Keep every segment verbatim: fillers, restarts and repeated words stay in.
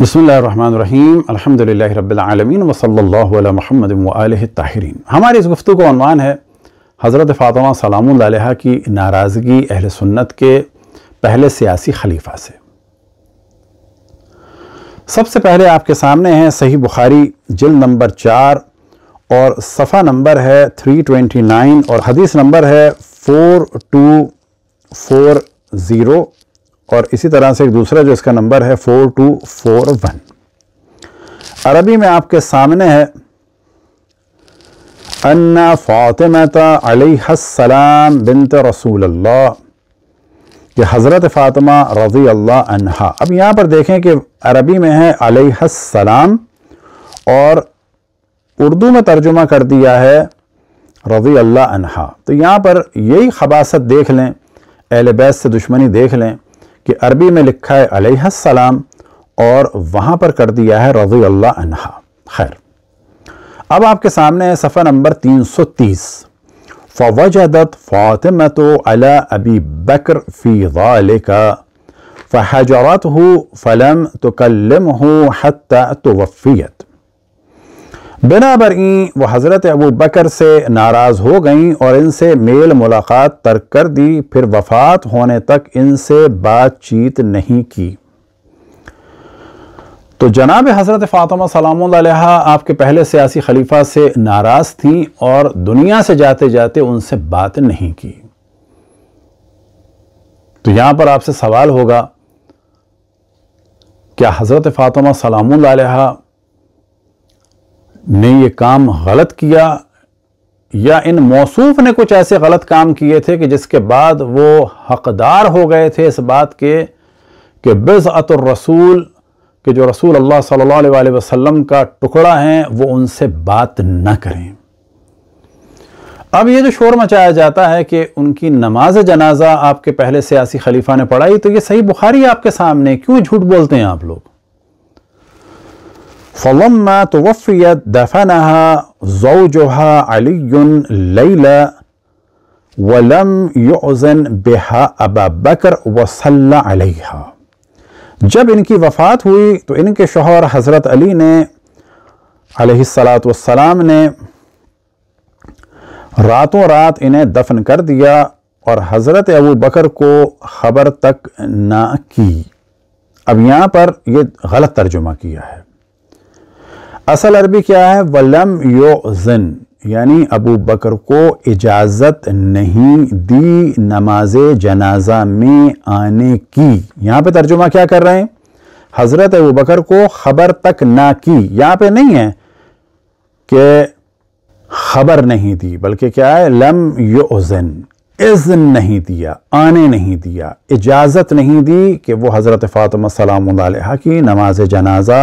بسم اللہ الرحمن الرحیم الحمدللہ رب العالمین وصلی اللہ علی محمد وآلہ الطاہرین. ہماری اس گفتگو کا عنوان ہے حضرت فاطمہ سلام اللہ علیہا کی ناراضگی اہل سنت کے پہلے سیاسی خلیفہ سے. سب سے پہلے آپ کے سامنے ہیں صحیح بخاری جلد نمبر چار اور صفحہ نمبر ہے تین سو انیس اور حدیث نمبر ہے چار دو چار صفر اور اسی طرح سے ایک دوسرا جو اس کا نمبر ہے چار دو چار ایک. عربی میں آپ کے سامنے ہے ان فاطمہ علیہ السلام بنت رسول اللہ، یہ حضرت فاطمہ رضی اللہ عنہا. اب یہاں پر دیکھیں کہ عربی میں ہے علیہ السلام اور اردو میں ترجمہ کر دیا ہے رضی اللہ عنہا. تو یہاں پر یہی خباثت دیکھ لیں، اہل بیت سے دشمنی دیکھ لیں کہ عربی میں لکھا ہے علیہ السلام اور وہاں پر کر دیا ہے رضی اللہ عنہا. خیر، اب آپ کے سامنے ہے صفحہ نمبر تین سو تیس. فَوَجَدَتْ فَاطِمَةُ عَلَىٰ أَبِي بَكْرْ فِي ذَلِكَ فَحَجَرَتْهُ فَلَمْ تُكَلِّمْهُ حَتَّى تُوَفِّيَتْ. بنابراین وہ حضرت ابو بکر سے ناراض ہو گئیں اور ان سے میل ملاقات ترک کر دی، پھر وفات ہونے تک ان سے بات چیت نہیں کی. تو جناب حضرت فاطمہ سلام اللہ علیہا آپ کے پہلے سیاسی خلیفہ سے ناراض تھیں اور دنیا سے جاتے جاتے ان سے بات نہیں کی. تو یہاں پر آپ سے سوال ہوگا، کیا حضرت فاطمہ سلام اللہ علیہا نے یہ کام غلط کیا یا ان موصوف نے کچھ ایسے غلط کام کیے تھے کہ جس کے بعد وہ حقدار ہو گئے تھے اس بات کے کہ بضعۃ الرسول کہ جو رسول اللہ صلی اللہ علیہ وسلم کا ٹکڑا ہیں وہ ان سے بات نہ کریں؟ اب یہ جو شور مچایا جاتا ہے کہ ان کی نماز جنازہ آپ کے پہلے سیاسی خلیفہ نے پڑھائی، تو یہ صحیح بخاری آپ کے سامنے، کیوں جھوٹ بولتے ہیں آپ لوگ؟ فَلَمَّا تُوَفِّيَتْ دَفَنَهَا زَوْجُهَا عَلِيٌّ لَيْلَةً وَلَمْ يُعْزَنْ بِهَا أَبَا بَكْرَ وَصَلَّ عَلَيْهَا. جب ان کی وفات ہوئی تو ان کے شوہر حضرت علی نے علیہ السلام نے راتوں رات انہیں دفن کر دیا اور حضرت ابو بکر کو خبر تک نہ کی. اب یہاں پر یہ غلط ترجمہ کیا ہے، اصل عربی کیا ہے؟ وَلَمْ يُعْزَنْ، یعنی ابو بکر کو اجازت نہیں دی نماز جنازہ میں آنے کی. یہاں پہ ترجمہ کیا کر رہے ہیں؟ حضرت ابو بکر کو خبر تک نہ کی. یہاں پہ نہیں ہے کہ خبر نہیں دی، بلکہ کیا ہے؟ لَمْ يُعْزَنْ، اذن نہیں دیا، آنے نہیں دیا، اجازت نہیں دی کہ وہ حضرت فاطمہ سلام اللہ علیہا کی نماز جنازہ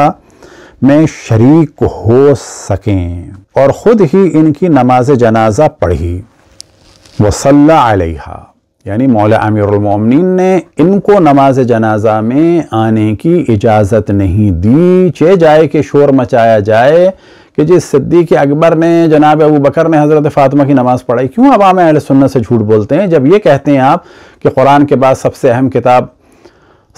میں شریک ہو سکیں اور خود ہی ان کی نماز جنازہ پڑھی. وَصَلَّ عَلَيْهَا، یعنی مولا امیر المومنین نے ان کو نماز جنازہ میں آنے کی اجازت نہیں دی. چہ جائے کہ شور مچایا جائے کہ جس صدیق اکبر نے، جناب ابو بکر نے حضرت فاطمہ کی نماز پڑھائی. کیوں عوام اہل سنت سے جھوٹ بولتے ہیں؟ جب یہ کہتے ہیں آپ کہ قرآن کے بعد سب سے اہم کتاب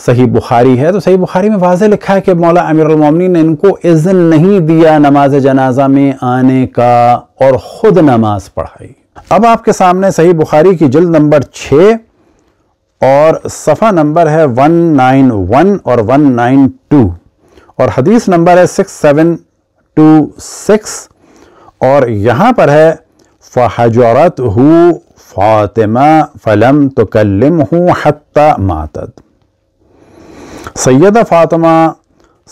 صحیح بخاری ہے، تو صحیح بخاری میں واضح لکھا ہے کہ مولا امیر المومنین نے ان کو اذن نہیں دیا نماز جنازہ میں آنے کا اور خود نماز پڑھائی. اب آپ کے سامنے صحیح بخاری کی جلد نمبر چھ اور صفحہ نمبر ہے ایک سو اناسی اور ایک سو بانوے اور حدیث نمبر ہے سکس سیون ٹو سکس اور یہاں پر ہے فَحَجَرَتْهُ فَاطِمَةُ فَلَمْ تُكَلِّمْهُ حَتَّى مَاتَتْ. سیدہ فاطمہ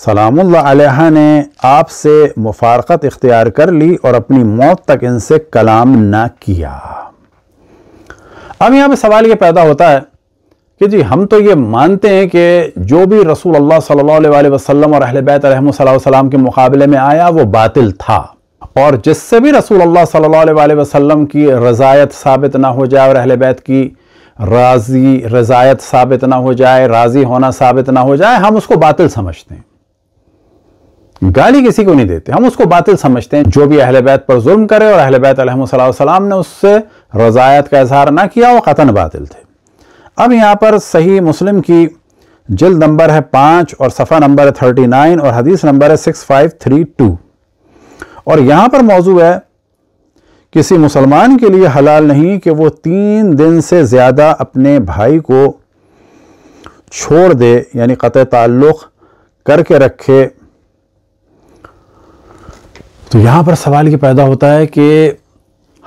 سلام اللہ علیہا نے آپ سے مفارقت اختیار کر لی اور اپنی موت تک ان سے کلام نہ کیا. اب یہاں پہ سوال یہ پیدا ہوتا ہے کہ جی ہم تو یہ مانتے ہیں کہ جو بھی رسول اللہ صلی اللہ علیہ وسلم اور اہل بیت علیہم صلی اللہ علیہ وسلم کے مقابلے میں آیا وہ باطل تھا، اور جس سے بھی رسول اللہ صلی اللہ علیہ وسلم کی رضایت ثابت نہ ہو جائے اور اہل بیت کی راضی رضایت ثابت نہ ہو جائے، راضی ہونا ثابت نہ ہو جائے، ہم اس کو باطل سمجھتے ہیں. گالی کسی کو نہیں دیتے، ہم اس کو باطل سمجھتے ہیں. جو بھی اہل بیت پر ظلم کرے اور اہل بیت علیہم صلی اللہ علیہ وسلم نے اس سے رضایت کا اظہار نہ کیا وہ قطعاً باطل تھے. اب یہاں پر صحیح مسلم کی جلد نمبر ہے پانچ اور صفحہ نمبر ہے تھرٹی نائن اور حدیث نمبر ہے سکس فائیو تھری ٹو اور یہاں پر موضوع ہے کسی مسلمان کے لیے حلال نہیں کہ وہ تین دن سے زیادہ اپنے بھائی کو چھوڑ دے یعنی قطع تعلق کر کے رکھے. تو یہاں پر سوال یہ پیدا ہوتا ہے کہ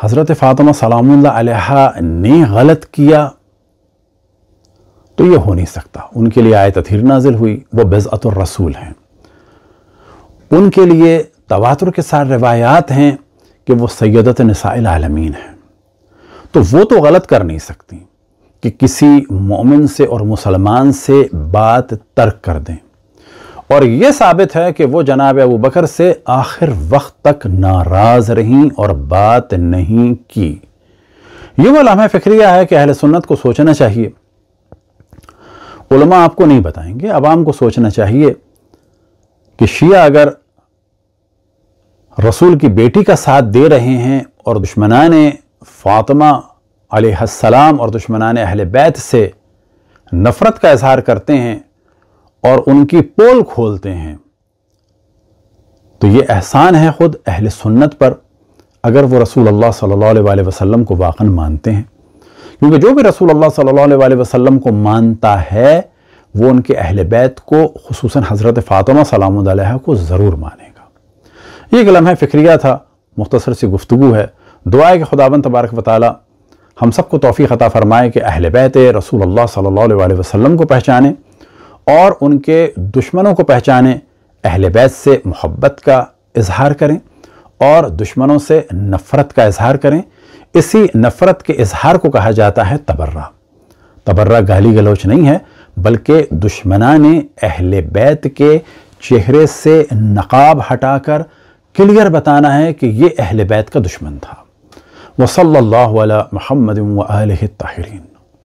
حضرت فاطمہ سلام اللہ علیہا نے غلط کیا تو یہ ہو نہیں سکتا. ان کے لیے آیت تطہیر نازل ہوئی، وہ بضعۃ الرسول ہیں، ان کے لیے تواتر کے ساتھ روایات ہیں کہ وہ سیدۃ نساء العالمین ہیں، تو وہ تو غلط کر نہیں سکتی کہ کسی مومن سے اور مسلمان سے بات ترک کر دیں. اور یہ ثابت ہے کہ وہ جناب ابو بکر سے آخر وقت تک ناراض رہیں اور بات نہیں کی. یہ وہ لمحہ فکریہ ہے کہ اہل سنت کو سوچنا چاہیے، علماء آپ کو نہیں بتائیں گے، عوام کو سوچنا چاہیے کہ شیعہ اگر رسول کی بیٹی کا ساتھ دے رہے ہیں اور دشمنان فاطمہ علیہ السلام اور دشمنان اہل بیت سے نفرت کا اظہار کرتے ہیں اور ان کی پول کھولتے ہیں، تو یہ احسان ہے خود اہل سنت پر اگر وہ رسول اللہ صلی اللہ علیہ وسلم کو واقعاً مانتے ہیں، کیونکہ جو بھی رسول اللہ صلی اللہ علیہ وسلم کو مانتا ہے وہ ان کے اہل بیت کو خصوصاً حضرت فاطمہ سلام اللہ علیہا کو ضرور مانے گا. یہ ایک لمحہ فکریہ تھا، مختصر سی گفتگو ہے. دعا ہے کہ خداوند تبارک و تعالی ہم سب کو توفیق عطا فرمائے کہ اہل بیت رسول اللہ صلی اللہ علیہ وسلم کو پہچانے اور ان کے دشمنوں کو پہچانے، اہل بیت سے محبت کا اظہار کریں اور دشمنوں سے نفرت کا اظہار کریں. اسی نفرت کے اظہار کو کہا جاتا ہے تبرہ. تبرہ گالی گلوچ نہیں ہے بلکہ دشمنان اہل بیت کے چہرے سے نقاب ہٹا کر کلیئر بتانا ہے کہ یہ اہل بیت کا دشمن تھا. وصلی اللہ علی محمد وآلہ الطاہرین.